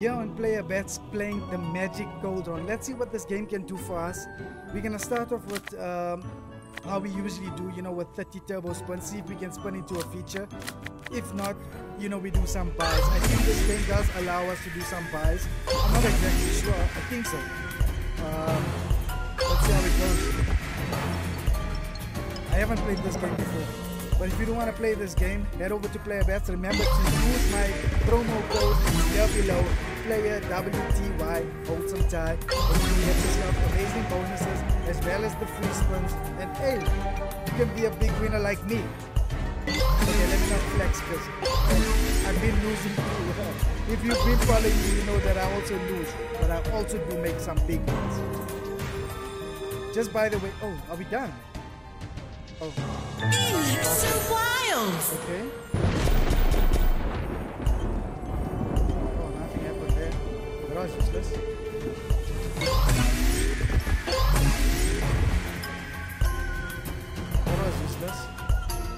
Here on PlayerBets, playing the Magic Cauldron. Let's see what this game can do for us. We're gonna start off with how we usually do, you know, with 30 turbo spins. See if we can spin into a feature. If not, you know, we do some buys. I think this game does allow us to do some buys. I'm not exactly sure. I think so. Let's see how it goes. I haven't played this game before. But if you don't want to play this game, head over to PlayerBets. Remember to use my promo code here below, player WTY, Wholesome Tie, and you can get yourself amazing bonuses as well as the free spins. And hey, you can be a big winner like me. Okay, let me not flex because I've been losing too. If you've been following me, you know that I also lose, but I also do make some big ones. Just by the way, oh, are we done? Oh. Leaps and wilds. Okay. Oh, nothing happened there. The garage is useless. The garage is useless.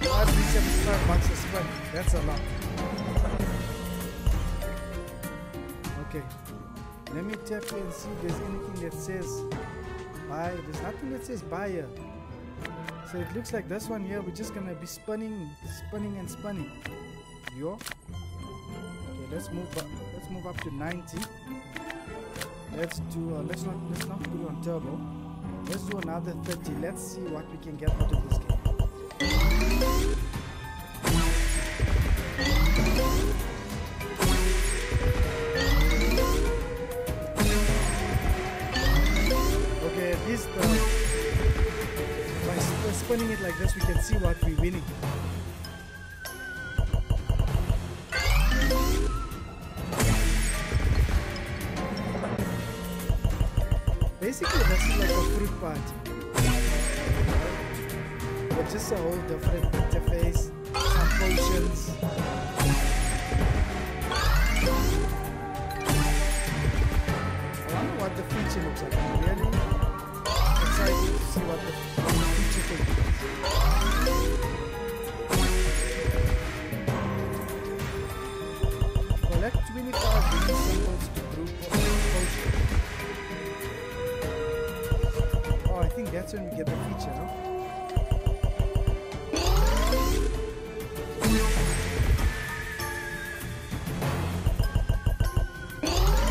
$375 a spin. That's a lot. Okay. Let me tap here and see if there's anything that says buy. There's nothing that says buy here. So it looks like this one here, we're just gonna be spinning. Yo. Okay, let's move up to 90. Let's do let's not put it on turbo. Let's do another 30. Let's see what we can get out of this game. Okay, at least by spinning it like this, we can see what we're winning. Basically, this is like a fruit party, but just a whole different interface, some potions. I wonder what the feature looks like. I'm really excited to see what the collect 25 green symbols to group potion. Oh, I think that's when we get the feature, no?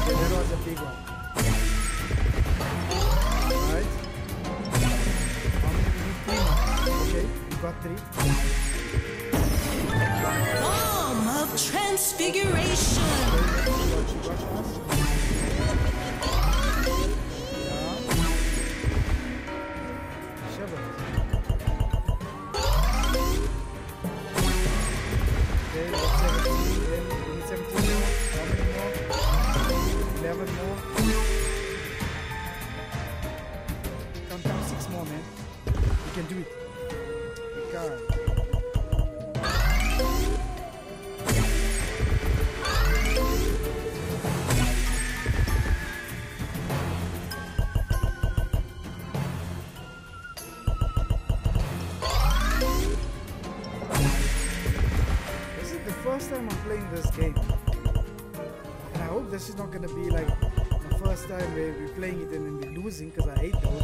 Okay, that was a big one. Three. Bomb of transfiguration. This is not going to be like the first time where we're playing it and then we're losing, because I hate those.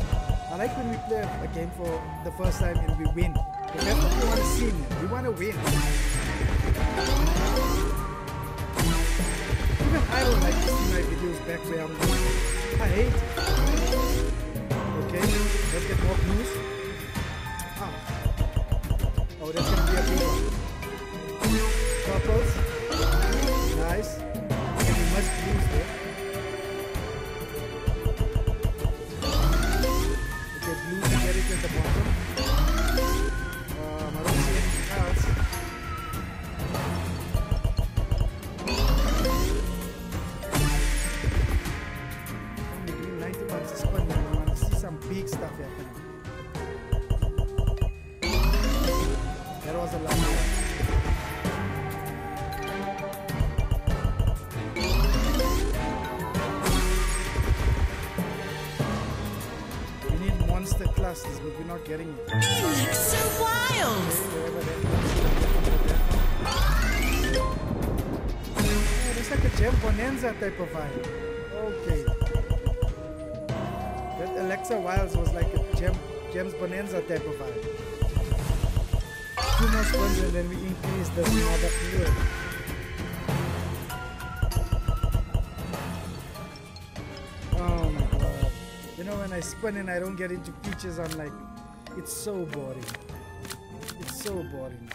I like when we play a game for the first time and we win. Because that's what we want to see. We want to win. Even I don't like to see my videos back where I'm losing. I hate it. Okay, let's get more clues. Ah. Oh, that's going to be a big one. Purples. Nice. Much blues there. Okay, blue to get it at the bottom. I don't see anything else. I'm doing 90 bucks a spin now. I want to see some big stuff happening. That was a lot of fun. Classes, but we're not getting it. Leaps and wilds. Okay, yeah, It's like a Gem Bonanza type of vibe. Okay. That Alexa Wiles was like a Gem's Bonanza type of vibe. 2 more spawns and then we increase the other fuel. Oh my god. You know, when I spin and I don't get into peaches, I'm like, it's so boring. It's so boring.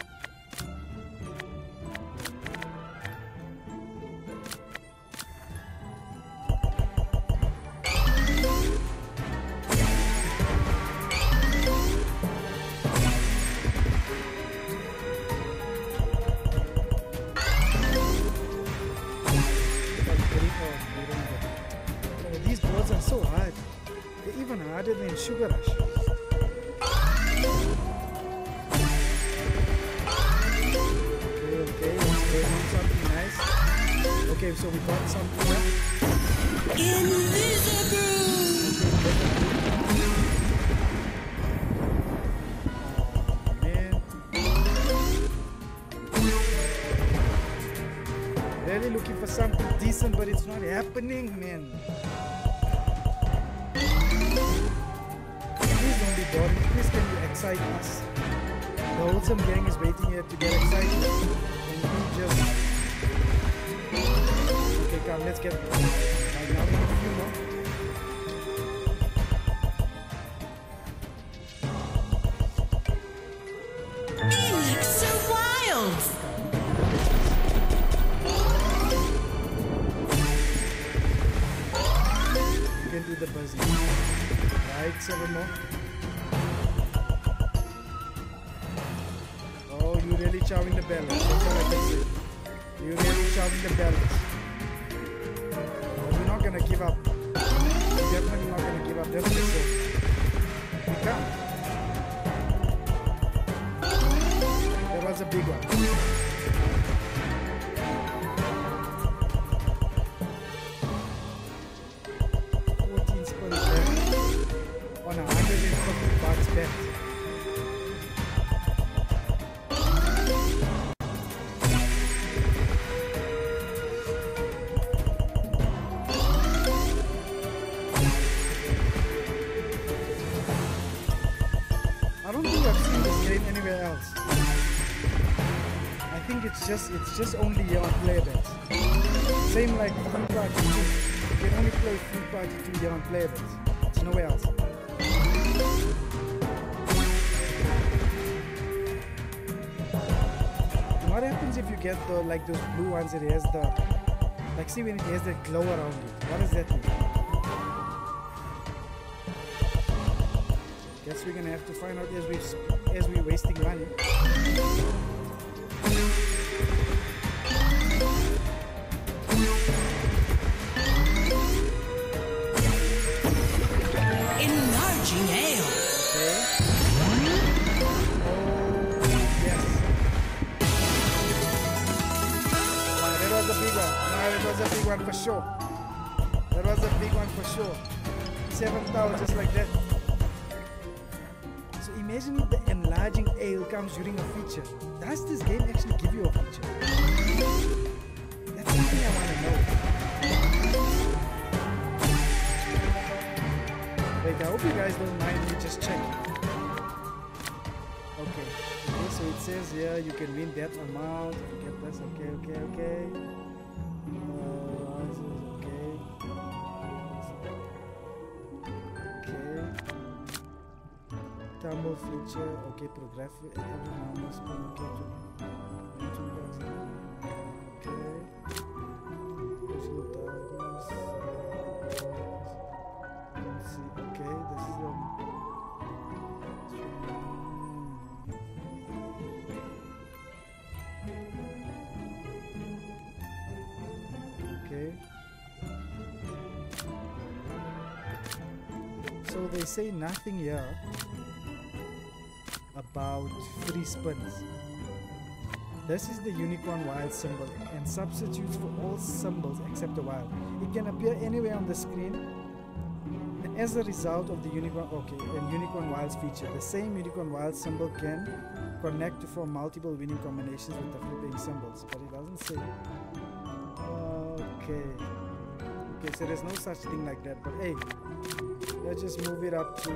Sugar rush. Okay, let's go on something nice. Okay, so we got something up. Invisible! Man. Really looking for something decent, but it's not happening, man. Please can you excite us? The Wholesome Gang is waiting here to get excited. And we just... Okay, come, let's get... Right now we need a few more. Phoenix are wild! You can do the buzzing. Right, 7 more. Really chowing the balance, that's all I can say. You're really chowing the balance. We're not gonna give up. We're definitely not gonna give up. Definitely so. We can't. That was a big one. It's just only here on PlayerBets. Same like Free Party 2. You can only play Free Party 2 here on PlayerBets. It's nowhere else. What happens if you get the like those blue ones? It has the like, see when it has that glow around it. What does that mean? Guess we're gonna have to find out as we're wasting money. For sure, that was a big one for sure. 7,000 just like that. So imagine if the enlarging ale comes during a feature. Does this game actually give you a feature? That's something I want to know. Wait, I hope you guys don't mind me just checking. Okay, okay, so it says here you can win that amount. Get this. Okay. Tumble feature, okay, prographic, every normal spin, okay, $2, okay, let's see, okay, this is the, okay, so they say nothing here about free spins. This is the unicorn wild symbol and substitutes for all symbols except the wild. It can appear anywhere on the screen as a result of the unicorn, okay, and unicorn wilds feature. The same unicorn wild symbol can connect to form multiple winning combinations with the flipping symbols, but it doesn't say Okay. Okay, so there's no such thing like that. But hey, let's just move it up to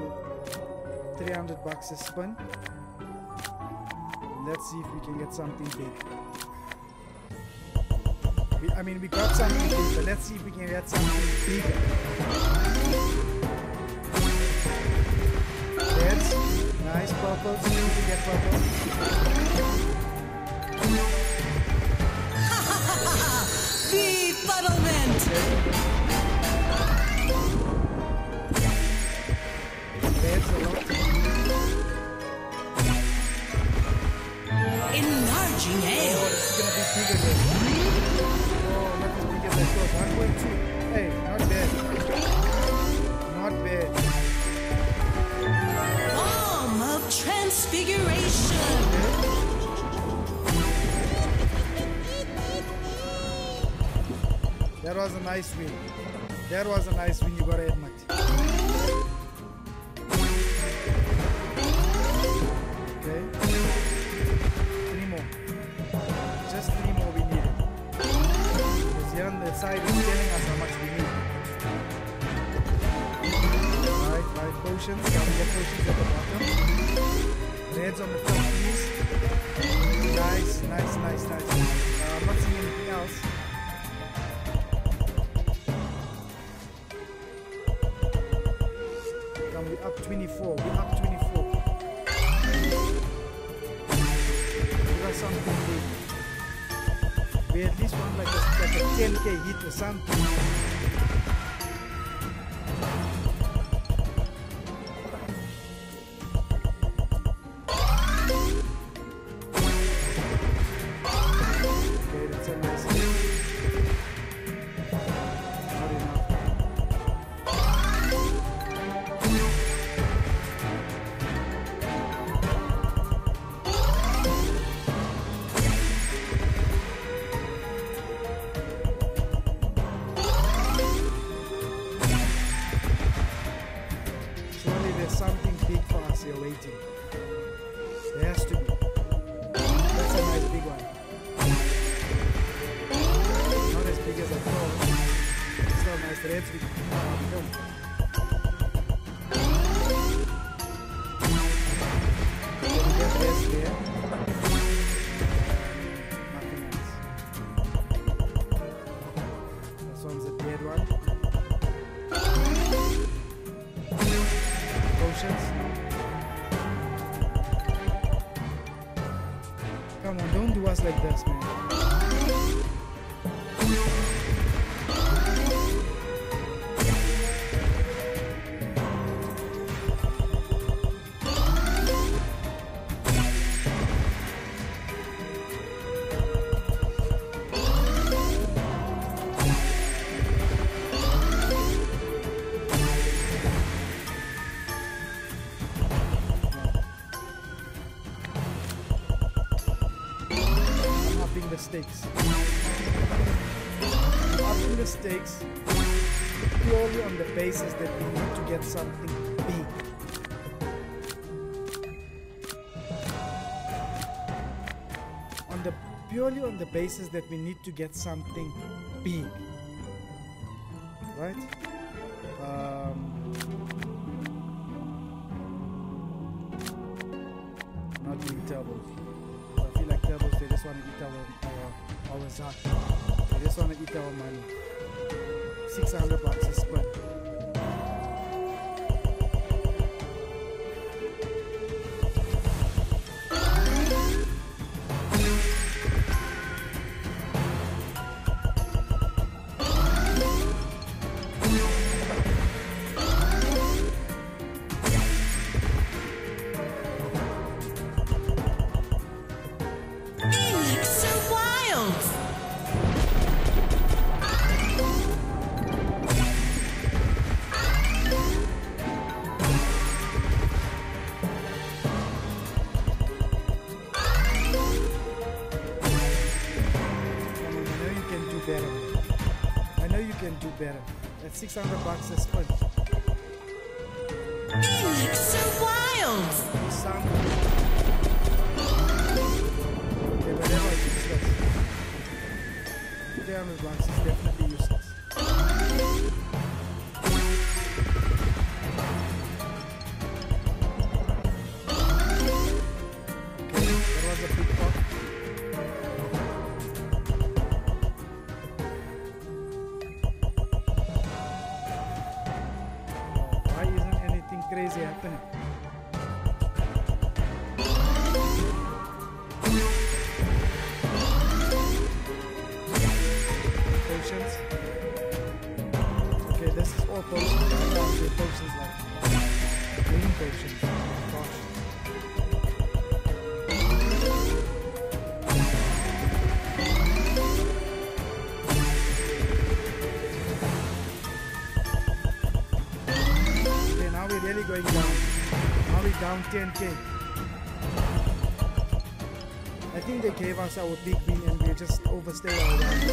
300 bucks a spin. Let's see if we can get something big. I mean, we got something big, but let's see if we can get something bigger. Yes. Nice purple. See if we get purple. Befuddlement! That's a lot. Enlarging ale! Oh, it's gonna be bigger than oh, not as big as I thought. 1.2. Hey, not bad. Not bad. Bomb of Transfiguration! Okay. That was a nice win. That was a nice win, you gotta admit. Side is telling us how much we need. Alright, 5 potions. Can we get potions at the bottom? Reds on the top, please. Nice, nice, nice, nice. I'm not seeing anything else. Come, we're up 24. We're up 24. We got something big. We at least want like a 10k hit or something. Okay, that's a nice hit. Not like this, man. Mistakes. After mistakes, purely on the basis that we need to get something big. Right? Not doing double. I feel like doubles, they just want to eat our zack. They just want to eat our money. 600 bucks a spin. Better. That's 600 bucks a spin. Elixir Wild! Okay, whatever I do, damage lines is definitely useless. There was a big pop. Why isn't anything crazy happening? Okay, this is all potions. I can't do potions like green potions. Gosh. Okay, now we're really going down. Now we're down 10k. I think they gave us our big bean and we just overstayed our round.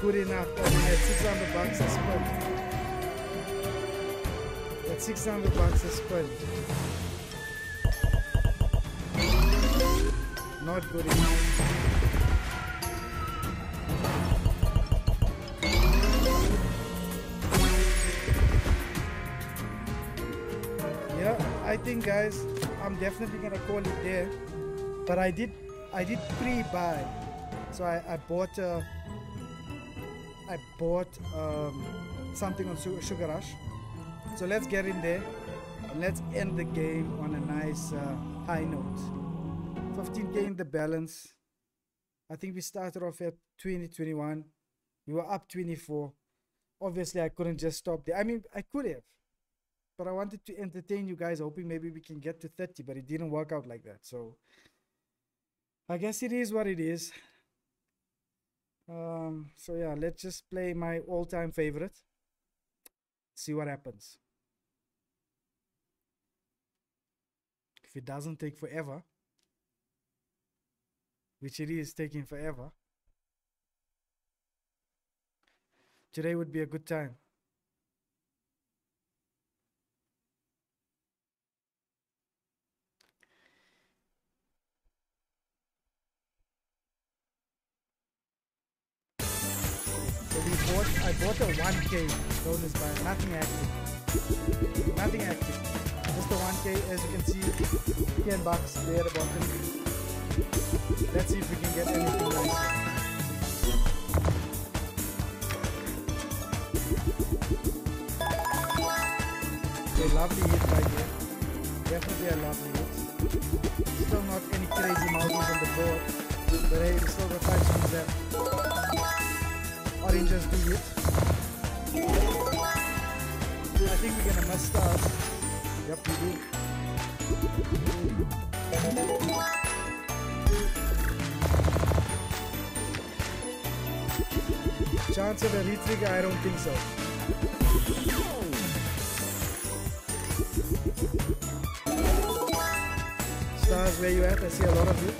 Good enough. I mean, at $600 a spell. At $600 a spell. Not good enough. Yeah, I think, guys, I'm definitely gonna call it there. But I did pre-buy, so I bought. I bought something on Sugar Rush, so let's get in there and let's end the game on a nice high note. 15k in the balance. I think we started off at 2021. We were up 24. Obviously, I couldn't just stop there. I mean, I could have, but I wanted to entertain you guys, hoping maybe we can get to 30, but it didn't work out like that. So I guess it is what it is. So yeah, let's just play my all-time favorite, see what happens. If it doesn't take forever, which it is taking forever, today would be a good time. I bought a 1k bonus buy, nothing active, just a 1k, as you can see, $10 there at the bottom. Let's see if we can get anything nice. Okay, lovely hit right here, definitely a lovely hit. Still not any crazy mountains on the board, but hey, we still got 5 there. Oranges do it. I think we're gonna mess up. Yep, we do. Chance of a re-trigger? I don't think so. Stars, where you at? I see a lot of you.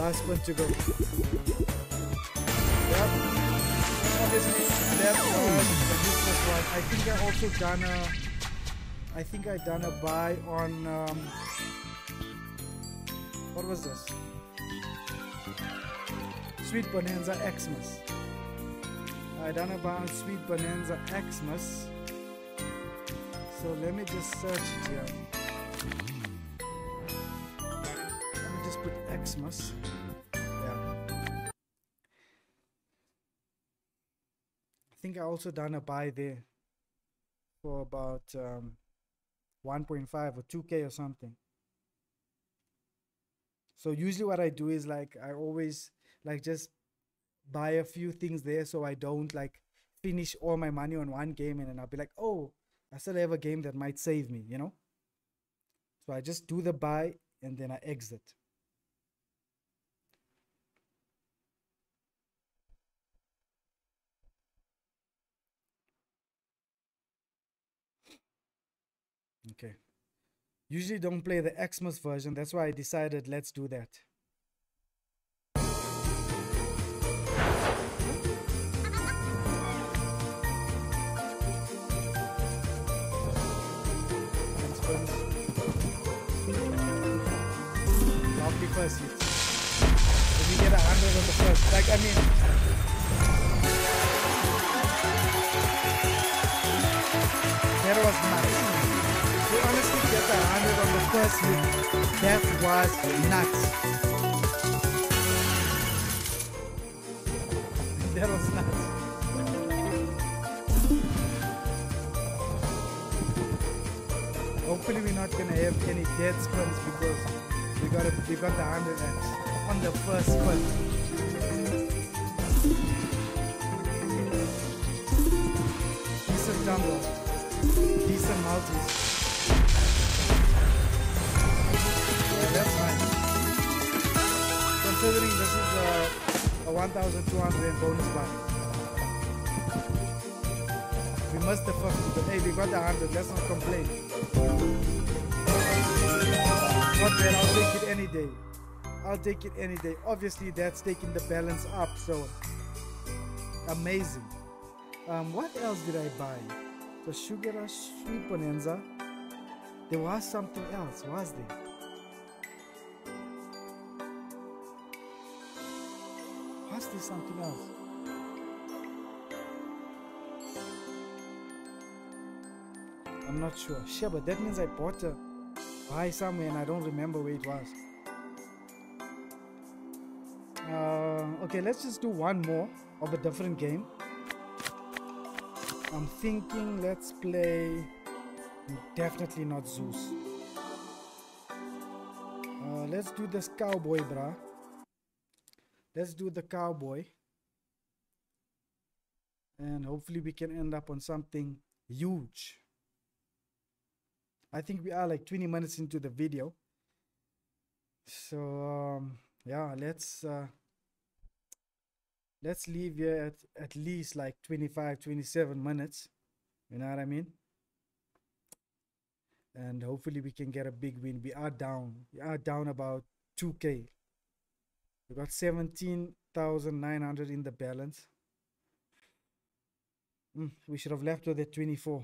Last one to go. Yep. Obviously, that was the useless one. I think I also done a. I think I done a buy on. What was this? Sweet Bonanza Xmas. I don't know about Sweet Bonanza Xmas, so let me just search it here. Let me just put Xmas. Yeah. I think I also done a buy there for about 1.5 or 2K or something. So usually what I do is like I always like just buy a few things there so I don't like finish all my money on one game and then I'll be like, oh, I still have a game that might save me, you know? So I just do the buy and then I exit. Okay. Usually don't play the Xmas version, that's why I decided let's do that. Lovely first hit. If we get 100 on the first, like I mean, that was nice. We honestly get 100 on the first hit. That was nuts. That was nuts. Hopefully we're not gonna have any dead spins because we got the 100 on the first spin. Decent tumble. Decent multis. That's fine. Considering this is a 1,200 bonus buy. We missed the 50, but hey, we got the 100. Let's not complain. But then I'll take it any day. I'll take it any day. Obviously, that's taking the balance up. So amazing. What else did I buy? The Sugar Rush, Sweet Bonanza. There was something else, was there? There's something else. I'm not sure. Sure, but that means I bought a buy somewhere and I don't remember where it was. Okay, let's just do one more of a different game. I'm thinking let's play definitely not Zeus. Let's do this cowboy, brah. Let's do the cowboy. And hopefully we can end up on something huge. I think we are like 20 minutes into the video. So, yeah, let's leave here at least like 25, 27 minutes. You know what I mean? And hopefully we can get a big win. We are down about 2K. We got 17,900 in the balance. We should have left with the 24.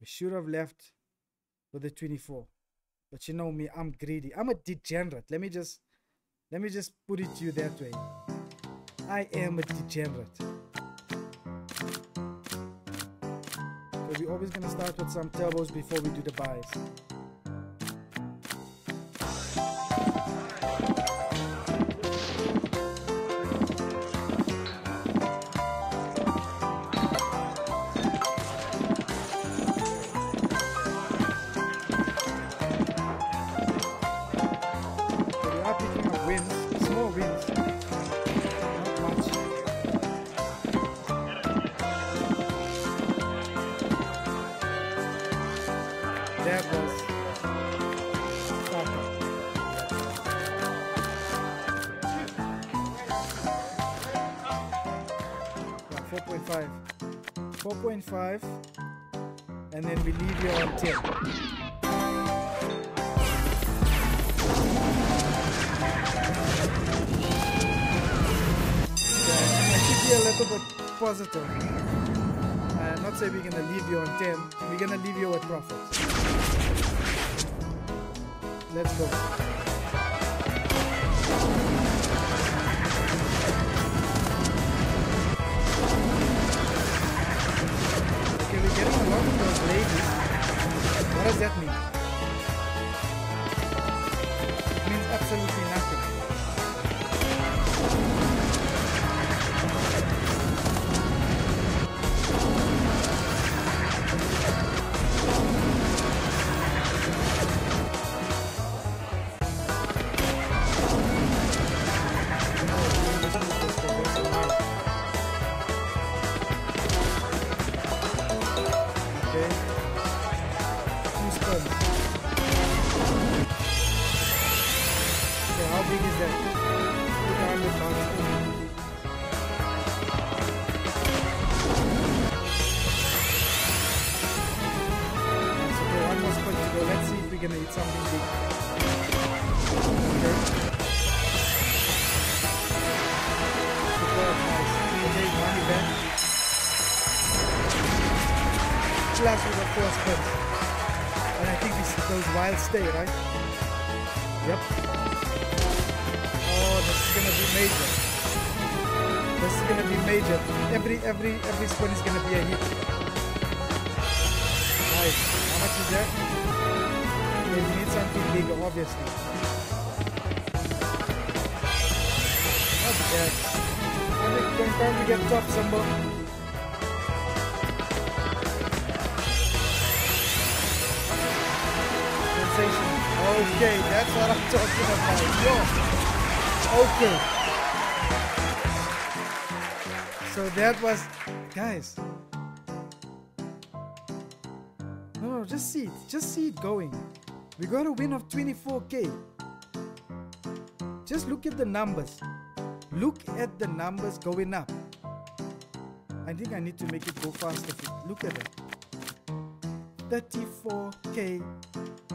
We should have left with the 24. But you know me, I'm greedy. I'm a degenerate. Let me just put it to you that way. I am a degenerate. So we're always gonna start with some turbos before we do the buys. Five, and then we leave here on 10. I should be a little bit positive. I'm not saying we're gonna leave you on 10, we're gonna leave you with profit. Let's go. big is that? Look at all the cards. Okay, one more spot to go. Let's see if we can eat something big. Okay. Super nice. We take one event. Plus with the four spots. And I think this goes wild stay, right? Yep. This is gonna be major. This is gonna be major. Every spin is gonna be a hit. Nice. How much is that? They need something bigger, obviously. Not bad. And it can probably get top some more. Sensation. Okay, that's what I'm talking about. Yo. Okay, so that was, guys, no, just see it going. We got a win of 24k. Just look at the numbers, going up. I think I need to make it go faster. Look at that, 34k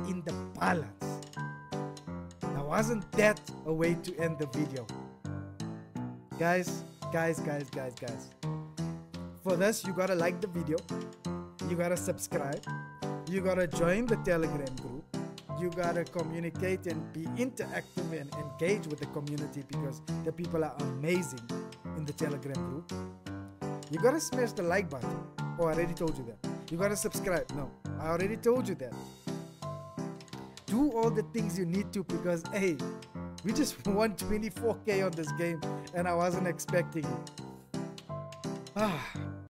in the balance. Wasn't that a way to end the video? Guys, for this you gotta like the video, you gotta subscribe, you gotta join the Telegram group, you gotta communicate and be interactive and engage with the community, because the people are amazing in the Telegram group. You gotta smash the like button. Oh, I already told you that. You gotta subscribe. No, I already told you that. Do all the things you need to, because hey, we just won 24k on this game and I wasn't expecting it.